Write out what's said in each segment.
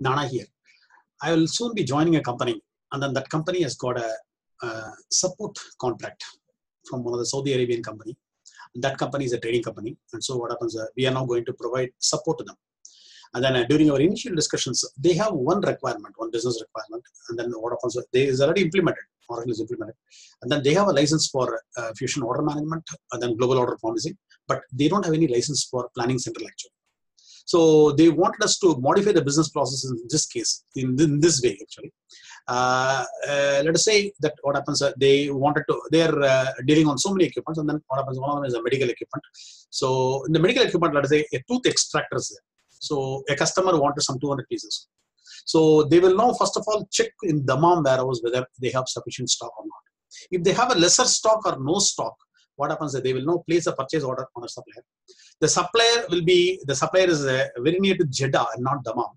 Nana here. I will soon be joining a company, and then that company has got a support contract from one of the Saudi Arabian company. And that company is a trading company, and so what happens? We are now going to provide support to them. And then during our initial discussions, they have one requirement, one business requirement, and then what happens? They is already implemented, Oracle is implemented, and then they have a license for fusion order management, and then global order promising, but they don't have any license for planning center actually. So they wanted us to modify the business process in this case, in this way actually. Let us say that what happens, they wanted to, they are dealing on so many equipments, and then what happens, one of them is a medical equipment. So in the medical equipment, let us say a tooth extractor is there. So a customer wanted some 200 pieces. So they will now, first of all, check in Dammam warehouse whether they have sufficient stock or not. If they have a lesser stock or no stock, what happens is they will now place a purchase order on a supplier. The supplier will be, the supplier is very near to Jeddah and not Dammam.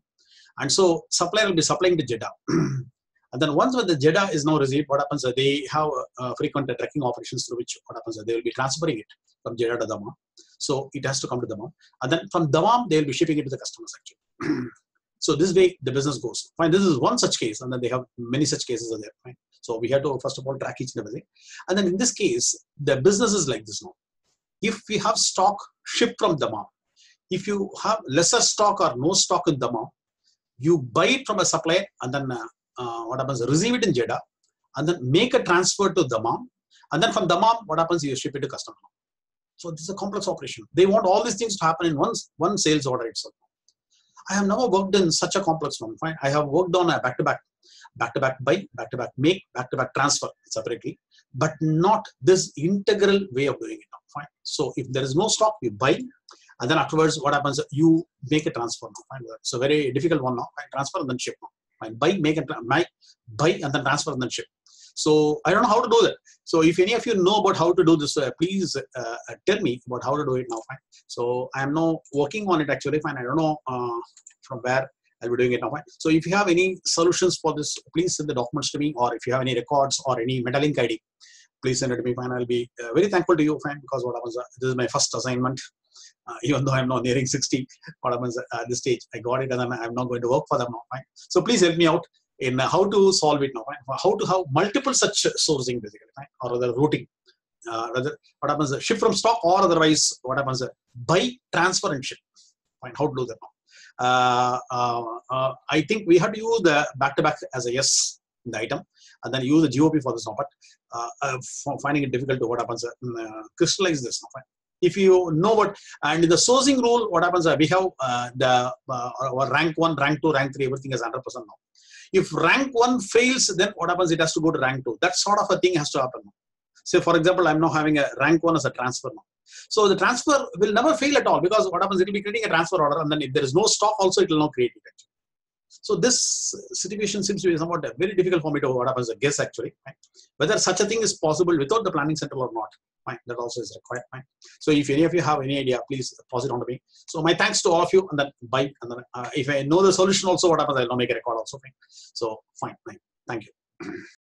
And so supplier will be supplying to Jeddah. And then once when the Jeddah is now received, what happens is they have frequent trucking operations through which what happens is they will be transferring it from Jeddah to Dammam. So it has to come to Dammam. And then from Dammam, they will be shipping it to the customers actually. So this way, the business goes. Fine, this is one such case, and then they have many such cases are there. Fine. So we have to, first of all, track each and everything. And then in this case, the business is like this now. If we have stock, ship from Dammam. If you have lesser stock or no stock in Dammam, you buy it from a supplier, and then what happens, receive it in Jeddah, and then make a transfer to Dammam. And then from Dammam, what happens, you ship it to customer. So this is a complex operation. They want all these things to happen in one sales order itself. I have never worked in such a complex one. Fine. I have worked on a back-to-back buy, back-to-back make, back-to-back transfer separately, but not this integral way of doing it. Fine. So if there is no stock, you buy, and then afterwards, what happens? You make a transfer. Fine. So very difficult one now. Fine. Transfer and then ship. Fine. Buy, make, and buy, and then transfer and then ship. So I don't know how to do that. So if any of you know about how to do this, please tell me about how to do it now. Fine. So I am now working on it actually. Fine. I don't know from where I'll be doing it now. Fine. So if you have any solutions for this, please send the documents to me, or if you have any records or any MetaLink ID, please send it to me. Fine. I'll be very thankful to you. Fine. Because what happens, this is my first assignment. Even though I'm now nearing 60, what happens at this stage, I got it, and I'm not going to work for them now. Fine. So please help me out in how to solve it now, right? How to have multiple such sourcing basically, right? Or rather routing. Rather, what happens? Ship from stock, or otherwise, what happens? Buy, transfer, and ship. Fine, how to do that now? I think we have to use the back-to-back as a yes in the item, and then use the GOP for this now. But finding it difficult to what happens? Crystallize this now. Right? If you know what, and in the sourcing rule, what happens? We have our rank 1, rank 2, rank 3, everything is 100% now. If rank 1 fails, then what happens? It has to go to rank 2. That sort of a thing has to happen. Say, for example, I'm now having a rank 1 as a transfer now. So the transfer will never fail at all, because what happens? It will be creating a transfer order, and then if there is no stock also, it will not create it actually. So this situation seems to be somewhat very difficult for me to what happens, I guess actually. Right? Whether such a thing is possible without the planning center or not. Right? That also is required. Right? So if any of you have any idea, please pass it on to me. So my thanks to all of you, and then bye. And then if I know the solution also, what happens, I'll now make a record also. Right? So fine. Thank you.